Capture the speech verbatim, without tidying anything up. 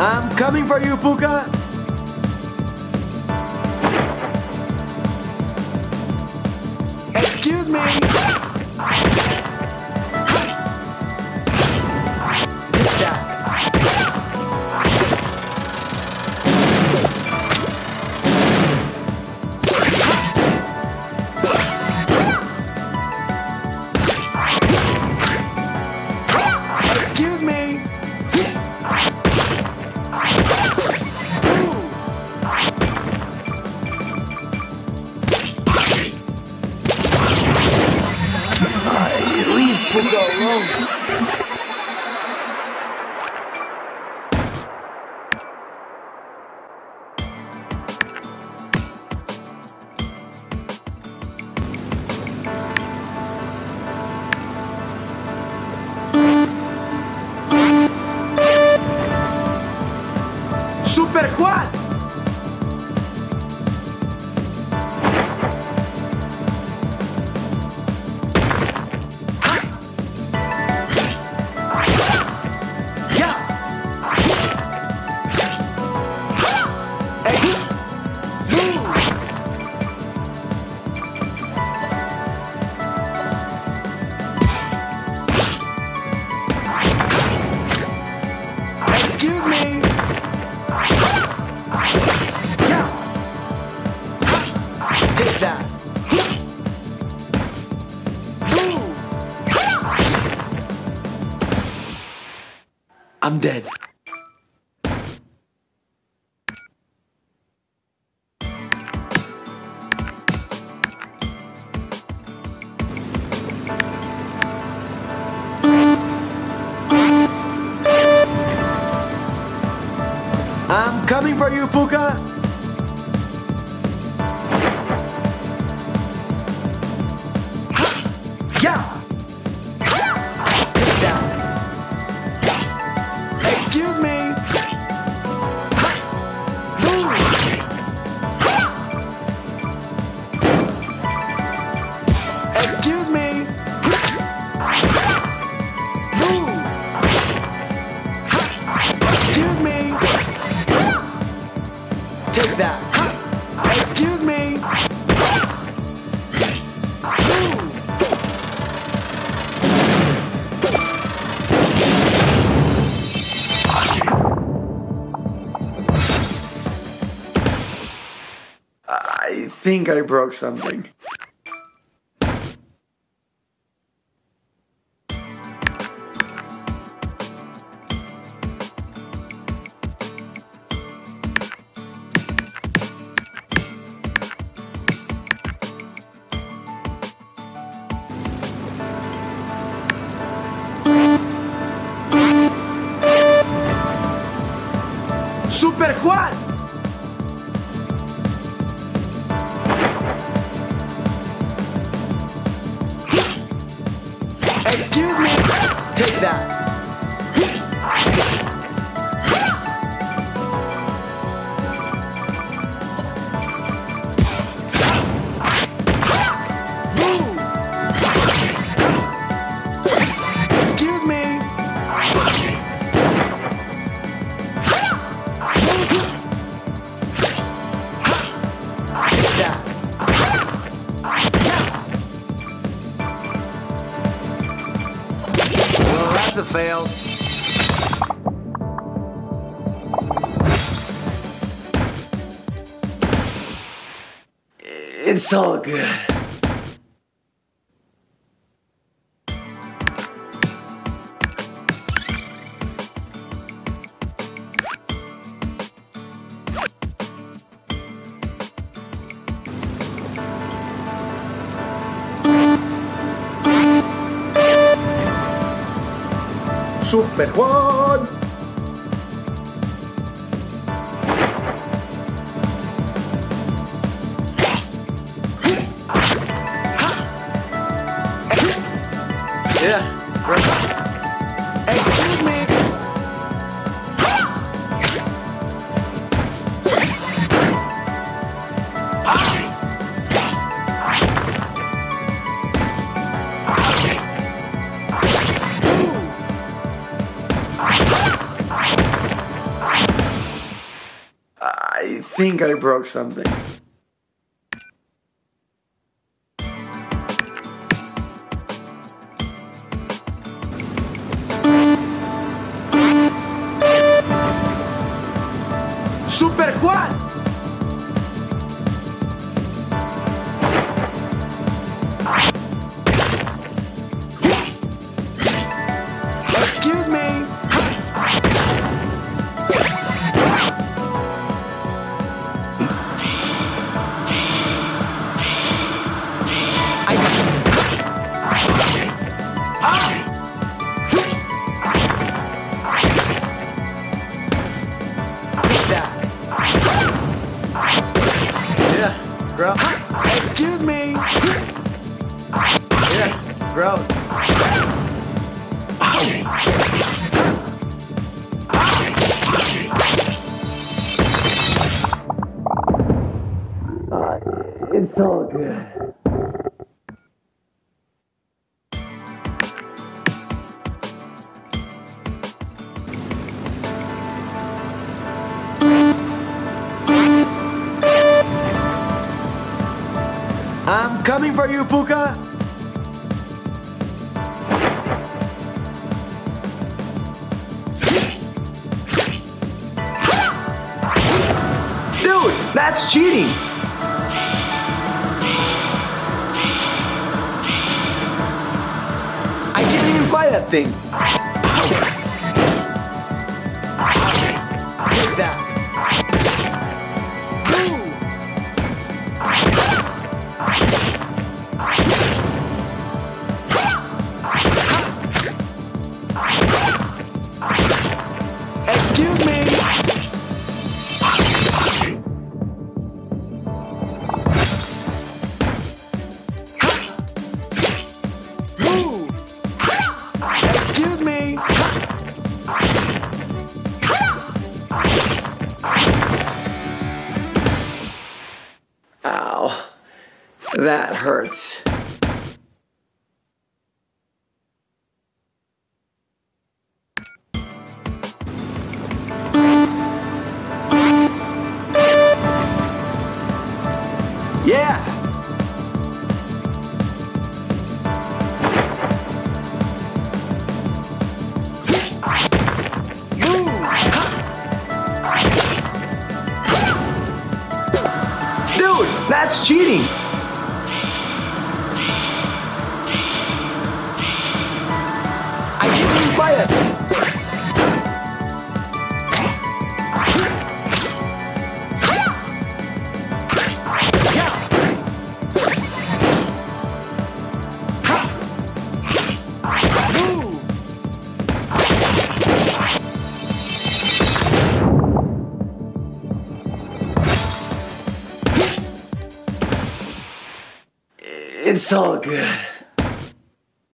I'm coming for you, Puca! Excuse me! It's that. Excuse me! Alright, leave Puca alone! Superquad! Excuse me! Take that! I'm dead. I'm coming for you, Puca! Yeah! Take that! Excuse me! Excuse me! Excuse me! Take that! Excuse me! I think I broke something. Superquad! Excuse me! Take that! Excuse me! A fail. It's all good. Superquad! Yeah, right. Excuse me! Ah! think I broke something. Superquad! Bro, excuse me. Yeah, bro. Oh, it's all good. I'm coming for you, Puca! Dude, that's cheating! I can't even buy that thing! Take that! Excuse me! Ooh. Excuse me! Ow, that hurts. Yeah! Dude, that's cheating! I can't even buy it! It's all good.